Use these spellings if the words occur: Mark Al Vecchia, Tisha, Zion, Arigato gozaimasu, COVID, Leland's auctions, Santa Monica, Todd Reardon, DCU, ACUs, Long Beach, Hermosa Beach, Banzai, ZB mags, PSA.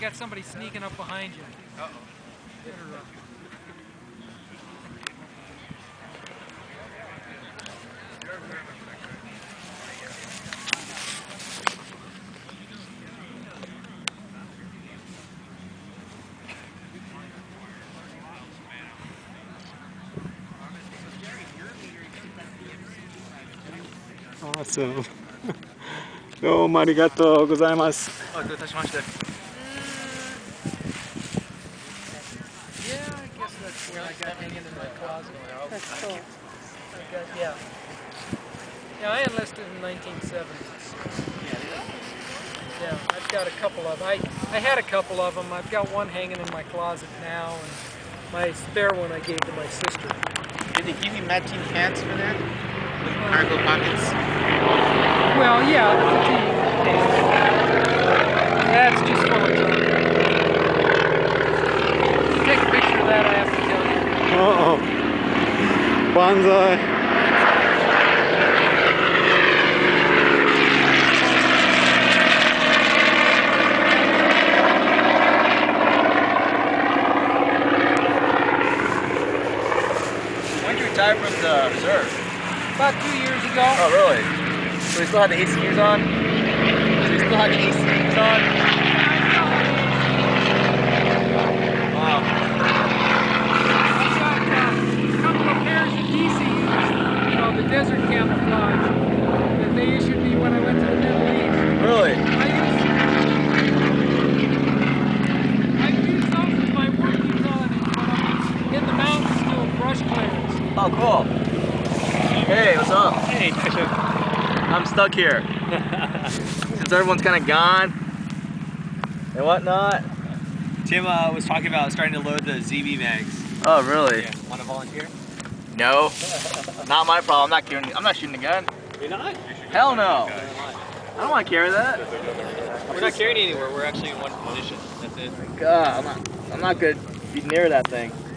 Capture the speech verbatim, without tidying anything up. got somebody sneaking up behind you. Uh-oh. Better run. Awesome. Domo arigato gozaimasu. Oh, do itashimashite. Yeah, I guess that's where I got hanging in my closet. That's cool. I got, yeah. Yeah, I enlisted in nineteen seventy. Yeah, I've got a couple of them. I, I had a couple of them. I've got one hanging in my closet now, and my spare one I gave to my sister. Did they give you matching pants for that? With cargo pockets? Well, yeah, the fatigue. That's just one of them. If you take a picture of that, I have to tell you. Uh-oh. Banzai. When did you retire from the reserve? About two years ago. Oh, really? So we still had the A C Us on? So we still had the A C Us on? Wow. I got uh, a couple of pairs of D C Us, you know, the desert camouflage, that they issued me when I went to the Middle East. Really? I used, I used some of my work utilities when I was in the mountains doing brush clearance. Oh, cool. Hey, what's up? Hey, Tisha. I'm stuck here. Since everyone's kind of gone and whatnot. Tim uh, was talking about starting to load the Z B mags. Oh, really? Yeah. Want to volunteer? No. Not my problem. I'm not carrying. I'm not shooting a gun. You're not? Hell no. I don't want to carry that. We're not carrying anywhere. We're actually in one position. That's it. God, I'm not. I'm not gonna be near that thing.